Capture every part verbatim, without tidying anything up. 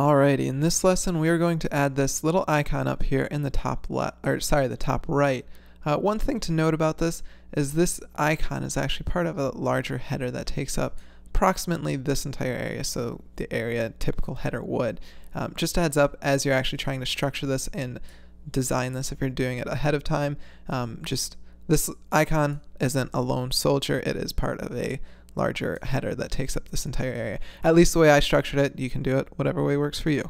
Alrighty, in this lesson we are going to add this little icon up here in the top left, or sorry, the top right. Uh, one thing to note about this is this icon is actually part of a larger header that takes up approximately this entire area, so the area a typical header would. Um, just adds up as you're actually trying to structure this and design this if you're doing it ahead of time. Um, just this icon isn't a lone soldier, it is part of a larger header that takes up this entire area. At least the way I structured it, you can do it whatever way works for you.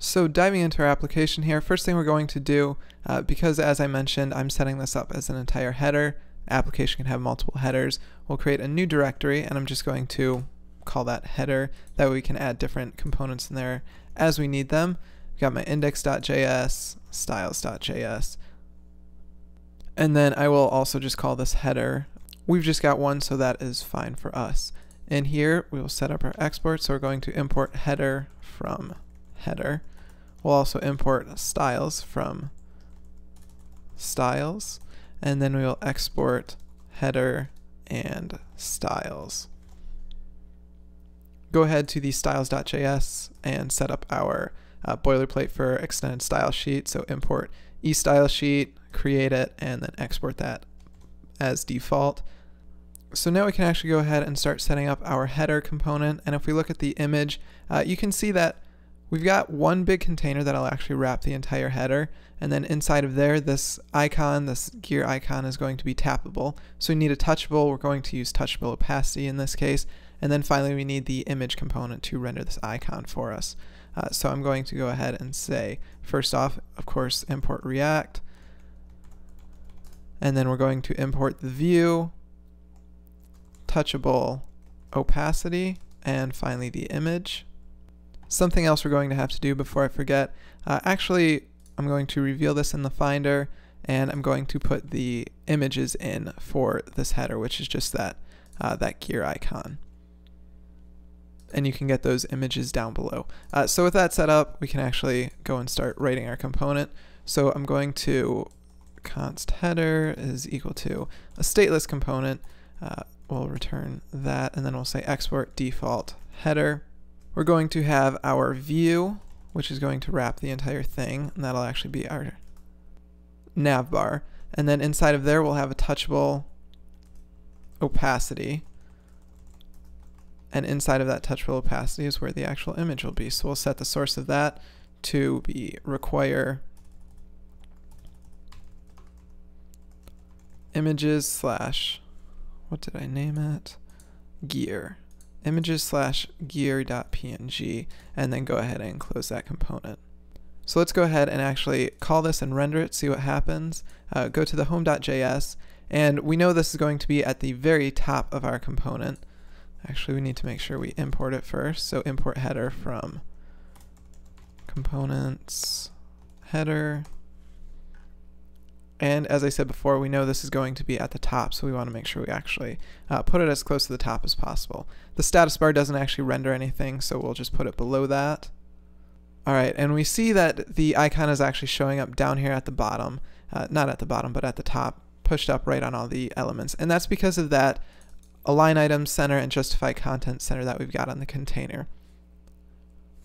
So diving into our application here, first thing we're going to do, uh, because as I mentioned, I'm setting this up as an entire header, application can have multiple headers, we'll create a new directory and I'm just going to call that header, that way we can add different components in there as we need them. We've got my index.js, styles.js, and then I will also just call this header. We've just got one, so that is fine for us. In here, we will set up our export. So we're going to import header from header. We'll also import styles from styles. And then we will export header and styles. Go ahead to the styles.js and set up our uh, boilerplate for extended style sheet. So import eStyleSheet, create it, and then export that as default. So now we can actually go ahead and start setting up our header component, and if we look at the image, uh, you can see that we've got one big container that'll actually wrap the entire header, and then inside of there, this icon, this gear icon is going to be tappable. So we need a touchable, we're going to use touchable opacity in this case, and then finally we need the image component to render this icon for us. Uh, so I'm going to go ahead and say, first off, of course, import React, and then we're going to import the view, touchable opacity, and finally the image. Something else we're going to have to do before I forget, uh, actually I'm going to reveal this in the Finder and I'm going to put the images in for this header, which is just that, uh, that gear icon. And you can get those images down below. Uh, so with that set up, we can actually go and start writing our component. So I'm going to const header is equal to a stateless component, uh, we'll return that, and then we'll say export default header. We're going to have our view, which is going to wrap the entire thing, and that'll actually be our nav bar, and then inside of there we'll have a touchable opacity, and inside of that touchable opacity is where the actual image will be. So we'll set the source of that to be require images slash, what did I name it? Gear. Images slash gear.png, and then go ahead and close that component. So let's go ahead and actually call this and render it, see what happens. Uh, go to the home.js, and we know this is going to be at the very top of our component. Actually, we need to make sure we import it first. So import header from components header. And as I said before, we know this is going to be at the top, so we want to make sure we actually uh, put it as close to the top as possible. The status bar doesn't actually render anything, so we'll just put it below that. Alright, and we see that the icon is actually showing up down here at the bottom, uh, not at the bottom, but at the top, pushed up right on all the elements. And that's because of that align item center and justify content center that we've got on the container.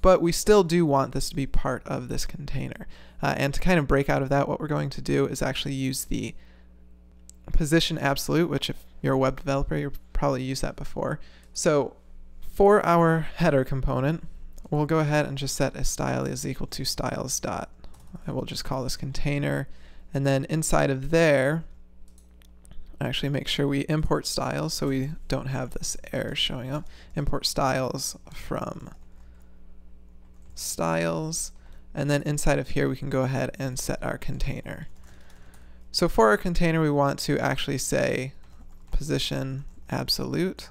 But we still do want this to be part of this container. Uh, and to kind of break out of that, what we're going to do is actually use the position absolute, which if you're a web developer, you've probably used that before. So for our header component, we'll go ahead and just set a style is equal to styles dot, and we'll just call this container. And then inside of there, actually make sure we import styles so we don't have this error showing up. Import styles from styles, and then inside of here we can go ahead and set our container. So for our container we want to actually say position absolute.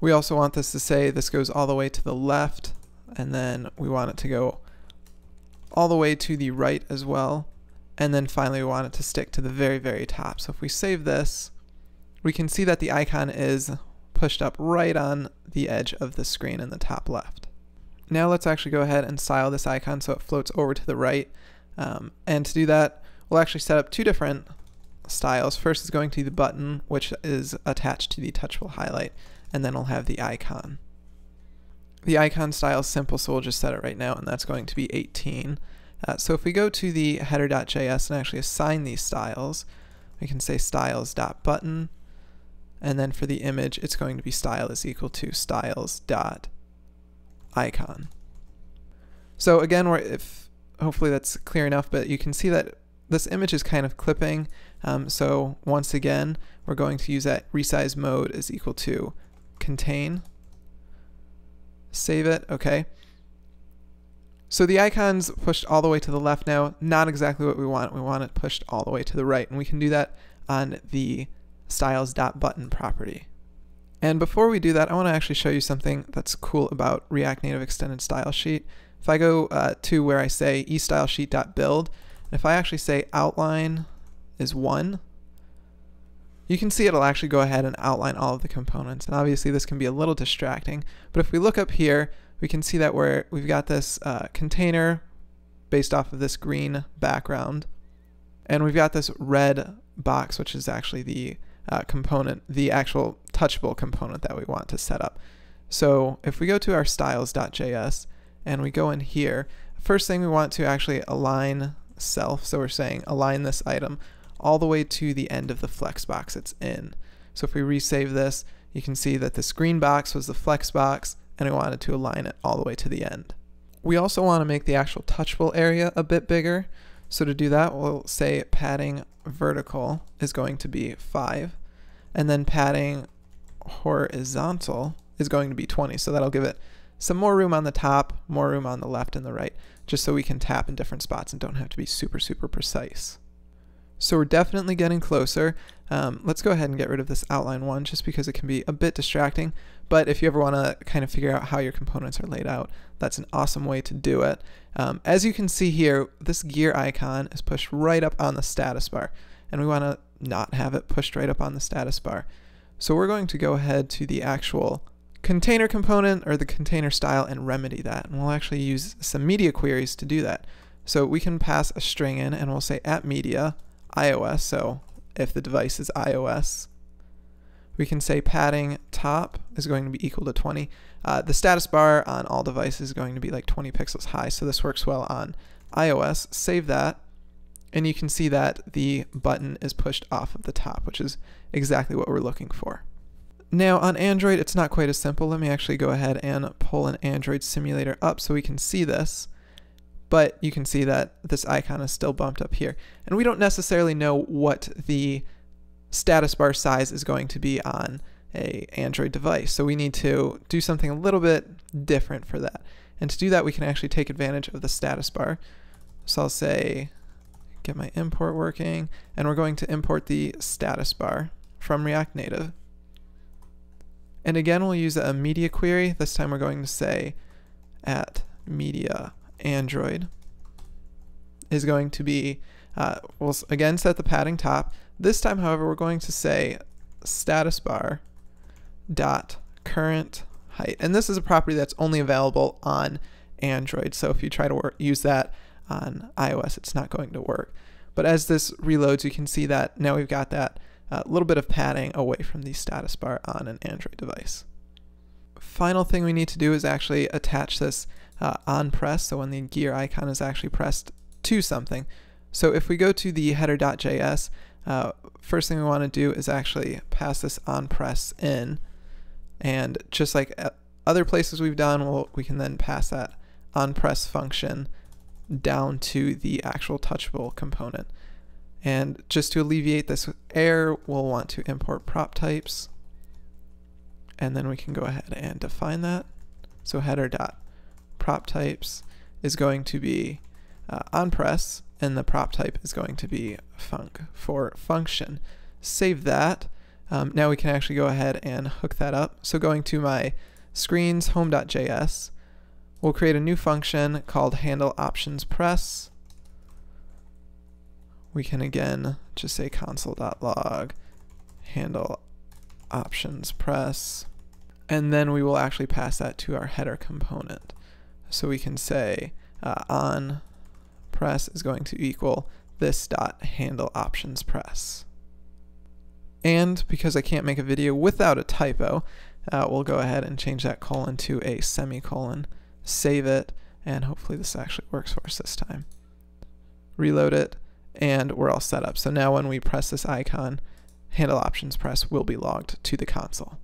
We also want this to say this goes all the way to the left, and then we want it to go all the way to the right as well, and then finally we want it to stick to the very very top. So if we save this, we can see that the icon is pushed up right on the edge of the screen in the top left. Now let's actually go ahead and style this icon so it floats over to the right. Um, and to do that, we'll actually set up two different styles. First is going to be the button, which is attached to the touchable highlight, and then we'll have the icon. the icon style is simple, so we'll just set it right now, and that's going to be eighteen. Uh, so if we go to the header.js and actually assign these styles, we can say styles.button, and then for the image, it's going to be style is equal to styles.icon. So again, we're, if hopefully that's clear enough, but you can see that this image is kind of clipping. Um, so once again, we're going to use that resize mode is equal to contain. Save it, okay. So the icon's pushed all the way to the left now, not exactly what we want. We want it pushed all the way to the right, and we can do that on the styles.button property. And before we do that, I want to actually show you something that's cool about React Native Extended Style Sheet. If I go uh, to where I say eStyleSheet.build, if I actually say outline is one, you can see it'll actually go ahead and outline all of the components. And obviously this can be a little distracting, but if we look up here, we can see that we're, we've got this uh, container based off of this green background, and we've got this red box, which is actually the uh, component, the actual touchable component that we want to set up. So if we go to our styles.js and we go in here, first thing we want to actually align self, so we're saying align this item all the way to the end of the flex box it's in. So if we resave this, you can see that this green box was the flex box, and we wanted to align it all the way to the end. We also want to make the actual touchable area a bit bigger. So to do that, we'll say padding vertical is going to be five, and then padding horizontal is going to be twenty. So that'll give it some more room on the top, more room on the left and the right, just so we can tap in different spots and don't have to be super, super precise. So we're definitely getting closer. Um, let's go ahead and get rid of this outline one just because it can be a bit distracting, but if you ever want to kind of figure out how your components are laid out, that's an awesome way to do it. Um, as you can see here, this gear icon is pushed right up on the status bar, and we want to not have it pushed right up on the status bar. So we're going to go ahead to the actual container component or the container style and remedy that, and we'll actually use some media queries to do that. So we can pass a string in, and we'll say at media iOS, so if the device is iOS, we can say padding top is going to be equal to twenty. Uh, the status bar on all devices is going to be like twenty pixels high, so this works well on iOS. Save that, and you can see that the button is pushed off of the top, which is exactly what we're looking for. Now on Android, it's not quite as simple. Let me actually go ahead and pull an Android simulator up so we can see this. But you can see that this icon is still bumped up here. And we don't necessarily know what the status bar size is going to be on an Android device. So we need to do something a little bit different for that. And to do that, we can actually take advantage of the status bar. So I'll say, get my import working, and we're going to import the status bar from React Native. And again, we'll use a media query. This time we're going to say at media Android is going to be, uh, we'll again set the padding top. This time, however, we're going to say status bar dot current height. And this is a property that's only available on Android. So if you try to work, use that on iOS, it's not going to work. But as this reloads, you can see that now we've got that a little bit of padding away from the status bar on an Android device. Final thing we need to do is actually attach this uh, on press, so when the gear icon is actually pressed to something. So if we go to the header.js, uh, first thing we want to do is actually pass this on press in, and just like other places we've done, we'll, we can then pass that on press function down to the actual touchable component. And just to alleviate this error, we'll want to import PropTypes, and then we can go ahead and define that. So header.propTypes is going to be uh, onPress, and the prop type is going to be func for function. Save that. Um, now we can actually go ahead and hook that up. So going to my screens home.js, we'll create a new function called handleOptionsPress. We can again just say console.log handle options press, and then we will actually pass that to our header component. So we can say uh, on press is going to equal this dot handle options press. And because I can't make a video without a typo, uh, we'll go ahead and change that colon to a semicolon, save it, and hopefully this actually works for us this time. Reload it, and we're all set up. So now when we press this icon, handle options press will be logged to the console.